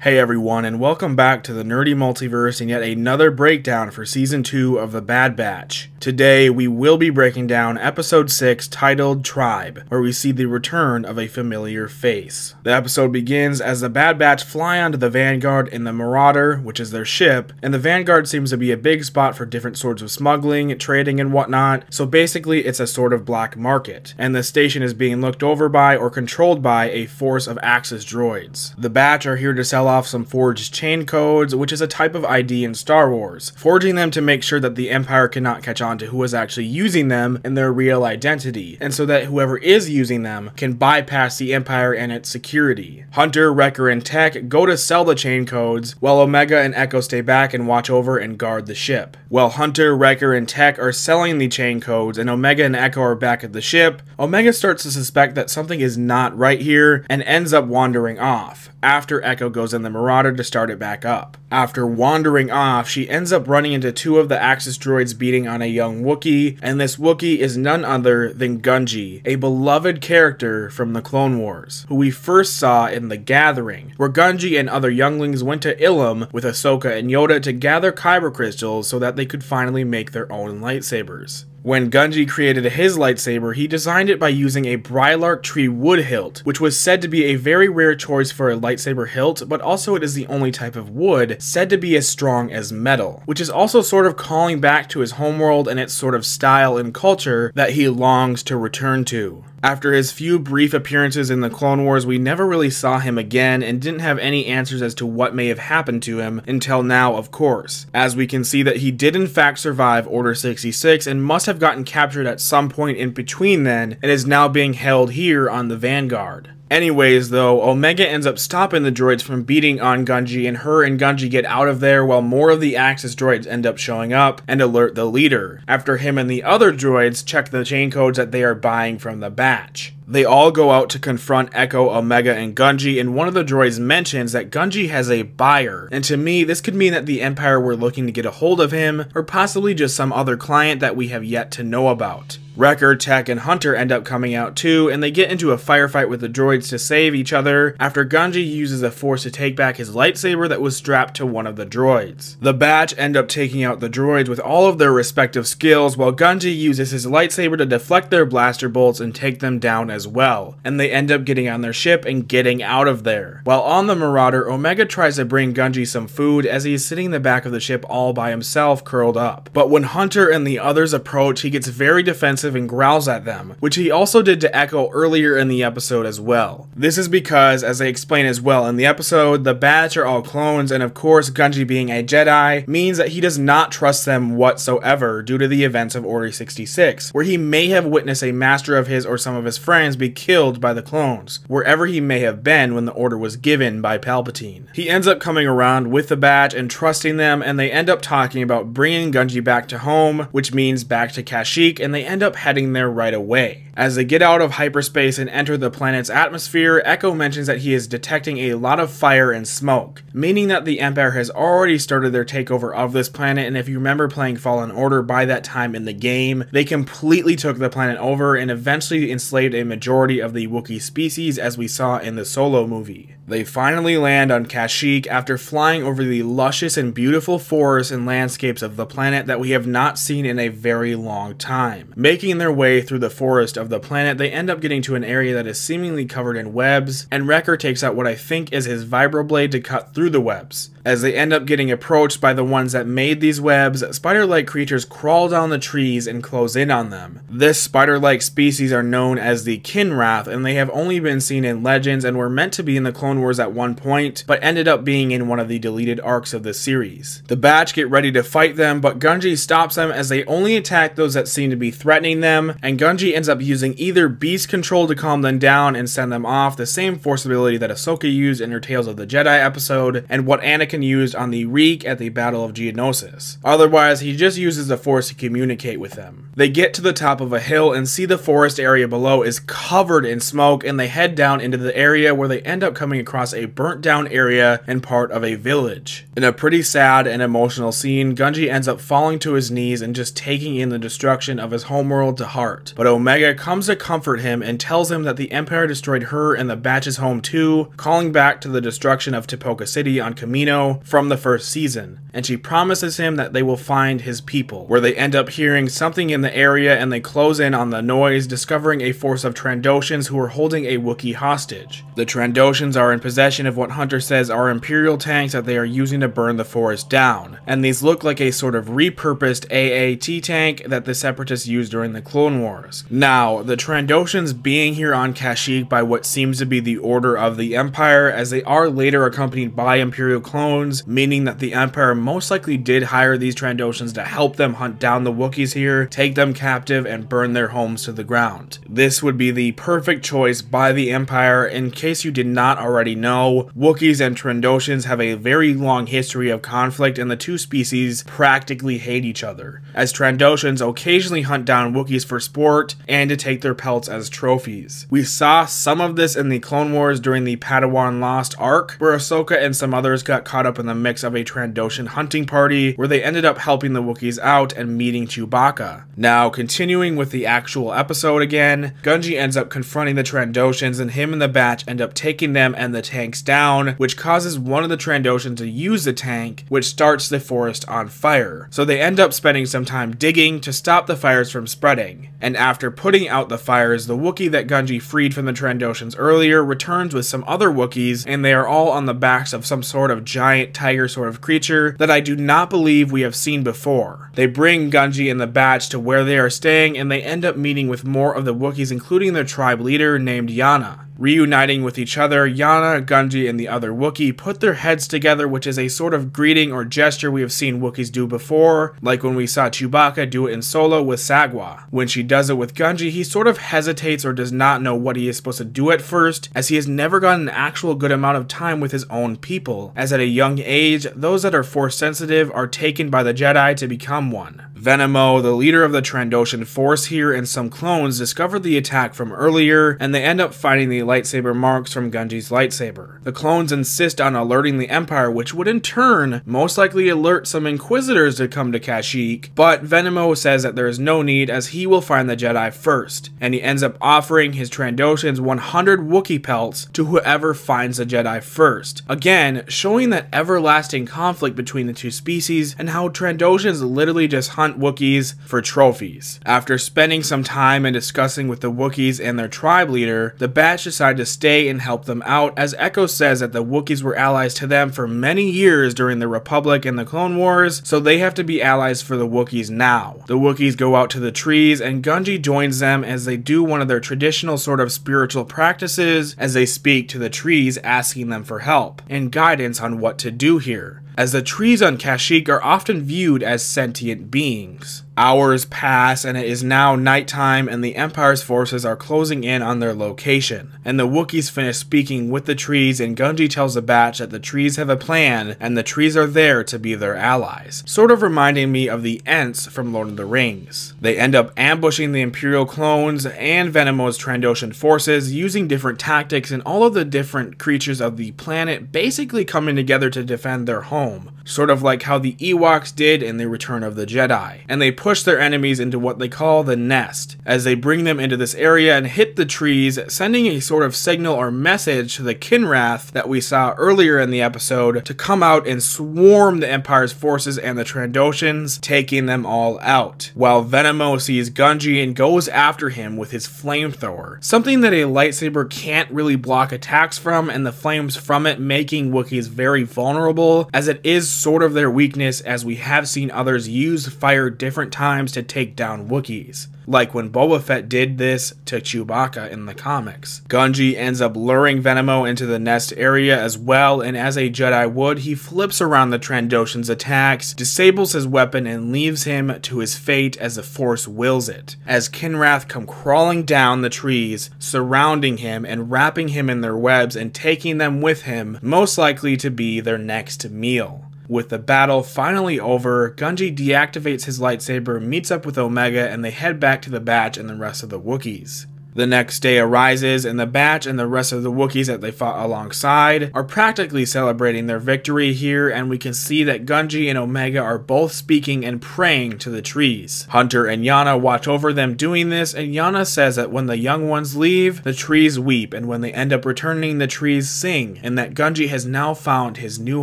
Hey everyone, and welcome back to the Nerdy Multiverse and yet another breakdown for Season 2 of The Bad Batch. Today, we will be breaking down Episode 6 titled Tribe, where we see the return of a familiar face. The episode begins as the Bad Batch fly onto the Vanguard and the Marauder, which is their ship, and the Vanguard seems to be a big spot for different sorts of smuggling, trading, and whatnot, so basically it's a sort of black market, and the station is being looked over by or controlled by a force of Axis droids. The Batch are here to sell off some forged chain codes, which is a type of ID in Star Wars, forging them to make sure that the Empire cannot catch on to who is actually using them and their real identity, and so that whoever is using them can bypass the Empire and its security. Hunter, Wrecker, and Tech go to sell the chain codes, while Omega and Echo stay back and watch over and guard the ship. While Hunter, Wrecker, and Tech are selling the chain codes and Omega and Echo are back at the ship, Omega starts to suspect that something is not right here and ends up wandering off, after Echo goes in the Marauder to start it back up. After wandering off, she ends up running into two of the Axis droids beating on a young Wookiee, and this Wookiee is none other than Gungi, a beloved character from the Clone Wars, who we first saw in The Gathering, where Gungi and other younglings went to Ilum with Ahsoka and Yoda to gather kyber crystals so that they could finally make their own lightsabers. When Gungi created his lightsaber, he designed it by using a Brylark tree wood hilt, which was said to be a very rare choice for a lightsaber hilt, but also it is the only type of wood said to be as strong as metal, which is also sort of calling back to his homeworld and its sort of style and culture that he longs to return to. After his few brief appearances in the Clone Wars, we never really saw him again and didn't have any answers as to what may have happened to him until now, of course, as we can see that he did in fact survive Order 66 and must have gotten captured at some point in between then and is now being held here on the Vanguard. Anyways, though, Omega ends up stopping the droids from beating on Gungi, and her and Gungi get out of there while more of the Axis droids end up showing up and alert the leader, after him and the other droids check the chain codes that they are buying from the Batch. They all go out to confront Echo, Omega, and Gungi, and one of the droids mentions that Gungi has a buyer, and to me, this could mean that the Empire were looking to get a hold of him, or possibly just some other client that we have yet to know about. Wrecker, Tech, and Hunter end up coming out too, and they get into a firefight with the droids to save each other, after Gungi uses the force to take back his lightsaber that was strapped to one of the droids. The Batch end up taking out the droids with all of their respective skills, while Gungi uses his lightsaber to deflect their blaster bolts and take them down as well, and they end up getting on their ship and getting out of there. While on the Marauder, Omega tries to bring Gungi some food as he is sitting in the back of the ship all by himself, curled up. But when Hunter and the others approach, he gets very defensive and growls at them, which he also did to Echo earlier in the episode as well. This is because, as they explain as well in the episode, the Batch are all clones, and of course Gungi being a Jedi means that he does not trust them whatsoever due to the events of Order 66, where he may have witnessed a master of his or some of his friends be killed by the clones, wherever he may have been when the order was given by Palpatine. He ends up coming around with the Batch and trusting them, and they end up talking about bringing Gungi back to home, which means back to Kashyyyk, and they end up heading there right away. As they get out of hyperspace and enter the planet's atmosphere, Echo mentions that he is detecting a lot of fire and smoke, meaning that the Empire has already started their takeover of this planet, and if you remember playing Fallen Order by that time in the game, they completely took the planet over and eventually enslaved a majority of the Wookiee species, as we saw in the Solo movie. They finally land on Kashyyyk after flying over the luscious and beautiful forests and landscapes of the planet that we have not seen in a very long time. Making their way through the forest of the planet, they end up getting to an area that is seemingly covered in webs, and Wrecker takes out what I think is his vibroblade to cut through the webs. As they end up getting approached by the ones that made these webs, spider-like creatures crawl down the trees and close in on them. This spider-like species are known as the Kinrath, and they have only been seen in Legends and were meant to be in the Clone Wars at one point, but ended up being in one of the deleted arcs of the series. The Batch get ready to fight them, but Gungi stops them as they only attack those that seem to be threatening them, and Gungi ends up using either beast control to calm them down and send them off, the same force ability that Ahsoka used in her Tales of the Jedi episode, and what Anakin used on the Reek at the Battle of Geonosis. Otherwise, he just uses the force to communicate with them. They get to the top of a hill and see the forest area below is covered in smoke, and they head down into the area where they end up coming across a burnt down area and part of a village. In a pretty sad and emotional scene, Gungi ends up falling to his knees and just taking in the destruction of his homeworld world to heart. But Omega comes to comfort him and tells him that the Empire destroyed her and the Batch's home too, calling back to the destruction of Tipoca City on Kamino from the first season, and she promises him that they will find his people, where they end up hearing something in the area and they close in on the noise, discovering a force of Trandoshans who are holding a Wookiee hostage. The Trandoshans are in possession of what Hunter says are Imperial tanks that they are using to burn the forest down, and these look like a sort of repurposed AAT tank that the Separatists used during the Clone Wars. Now, the Trandoshans being here on Kashyyyk by what seems to be the order of the Empire, as they are later accompanied by Imperial clones, meaning that the Empire most likely did hire these Trandoshans to help them hunt down the Wookiees here, take them captive, and burn their homes to the ground. This would be the perfect choice by the Empire. In case you did not already know, Wookiees and Trandoshans have a very long history of conflict, and the two species practically hate each other, as Trandoshans occasionally hunt down Wookiees for sport and to take their pelts as trophies. We saw some of this in the Clone Wars during the Padawan Lost arc, where Ahsoka and some others got caught up in the mix of a Trandoshan hunting party, where they ended up helping the Wookiees out and meeting Chewbacca. Now, continuing with the actual episode again, Gungi ends up confronting the Trandoshans, and him and the Batch end up taking them and the tanks down, which causes one of the Trandoshans to use the tank, which starts the forest on fire. So they end up spending some time digging to stop the fires from spreading, and after putting out the fires, the Wookiee that Gungi freed from the Trandoshans earlier returns with some other Wookiees, and they are all on the backs of some sort of giant tiger sort of creature that I do not believe we have seen before. They bring Gungi and the Batch to where they are staying, and they end up meeting with more of the Wookiees, including their tribe leader named Yana. Reuniting with each other, Yana, Gungi, and the other Wookiee put their heads together, which is a sort of greeting or gesture we have seen Wookiees do before, like when we saw Chewbacca do it in Solo with Sagwa. When she does it with Gungi, he sort of hesitates or does not know what he is supposed to do at first, as he has never gotten an actual good amount of time with his own people, as at a young age, those that are Force sensitive are taken by the Jedi to become one. Venomo, the leader of the Trandoshan force here, and some clones discovered the attack from earlier, and they end up finding the lightsaber marks from Gungi's lightsaber. The clones insist on alerting the Empire, which would in turn most likely alert some Inquisitors to come to Kashyyyk, but Venomo says that there is no need as he will find the Jedi first, and he ends up offering his Trandoshans 100 Wookiee pelts to whoever finds the Jedi first. Again, showing that everlasting conflict between the two species and how Trandoshans literally just hunt Wookiees for trophies. After spending some time and discussing with the Wookiees and their tribe leader, the Batch decide to stay and help them out, as Echo says that the Wookiees were allies to them for many years during the Republic and the Clone Wars, so they have to be allies for the Wookiees now. The Wookiees go out to the trees, and Gungi joins them as they do one of their traditional sort of spiritual practices, as they speak to the trees asking them for help and guidance on what to do here, as the trees on Kashyyyk are often viewed as sentient beings. Hours pass, and it is now nighttime, and the Empire's forces are closing in on their location, and the Wookiees finish speaking with the trees, and Gungi tells the Batch that the trees have a plan, and the trees are there to be their allies, sort of reminding me of the Ents from Lord of the Rings. They end up ambushing the Imperial clones and Venomo's Trandoshan forces, using different tactics, and all of the different creatures of the planet basically coming together to defend their home, sort of like how the Ewoks did in the Return of the Jedi, and they push their enemies into what they call the Nest, as they bring them into this area and hit the trees, sending a sort of signal or message to the Kinrath that we saw earlier in the episode to come out and swarm the Empire's forces and the Trandoshans, taking them all out, while Venomo sees Gungi and goes after him with his flamethrower, something that a lightsaber can't really block attacks from, and the flames from it making Wookiees very vulnerable, as it is sort of their weakness, as we have seen others use fire different times to take down Wookiees, like when Boba Fett did this to Chewbacca in the comics. Gungi ends up luring Venomo into the Nest area as well, and as a Jedi would, he flips around the Trandoshan's attacks, disables his weapon, and leaves him to his fate as the Force wills it, as Kinrath come crawling down the trees, surrounding him and wrapping him in their webs and taking them with him, most likely to be their next meal. With the battle finally over, Gungi deactivates his lightsaber, meets up with Omega, and they head back to the Batch and the rest of the Wookiees. The next day arises, and the Batch and the rest of the Wookiees that they fought alongside are practically celebrating their victory here, and we can see that Gungi and Omega are both speaking and praying to the trees. Hunter and Yana watch over them doing this, and Yana says that when the young ones leave, the trees weep, and when they end up returning, the trees sing, and that Gungi has now found his new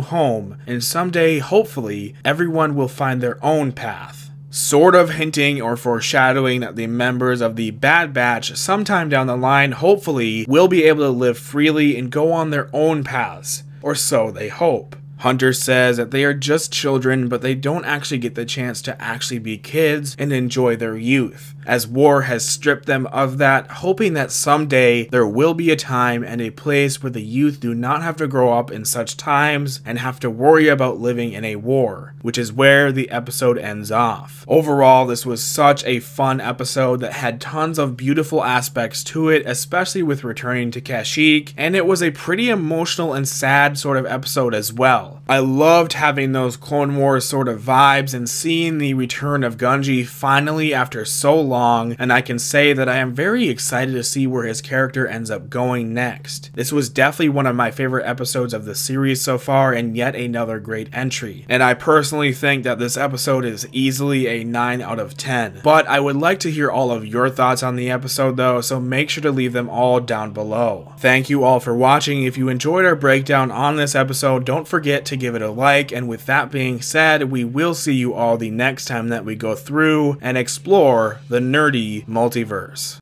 home, and someday, hopefully, everyone will find their own path. Sort of hinting or foreshadowing that the members of the Bad Batch sometime down the line hopefully will be able to live freely and go on their own paths, or so they hope. Hunter says that they are just children, but they don't actually get the chance to actually be kids and enjoy their youth, as war has stripped them of that, hoping that someday there will be a time and a place where the youth do not have to grow up in such times and have to worry about living in a war, which is where the episode ends off. Overall, this was such a fun episode that had tons of beautiful aspects to it, especially with returning to Kashyyyk, and it was a pretty emotional and sad sort of episode as well. I loved having those Clone Wars sort of vibes and seeing the return of Gungi finally after so long, and I can say that I am very excited to see where his character ends up going next. This was definitely one of my favorite episodes of the series so far, and yet another great entry. And I personally think that this episode is easily a 9 out of 10. But I would like to hear all of your thoughts on the episode though, so make sure to leave them all down below. Thank you all for watching. If you enjoyed our breakdown on this episode, don't forget to give it a like, and with that being said, we will see you all the next time that we go through and explore the nerdy multiverse.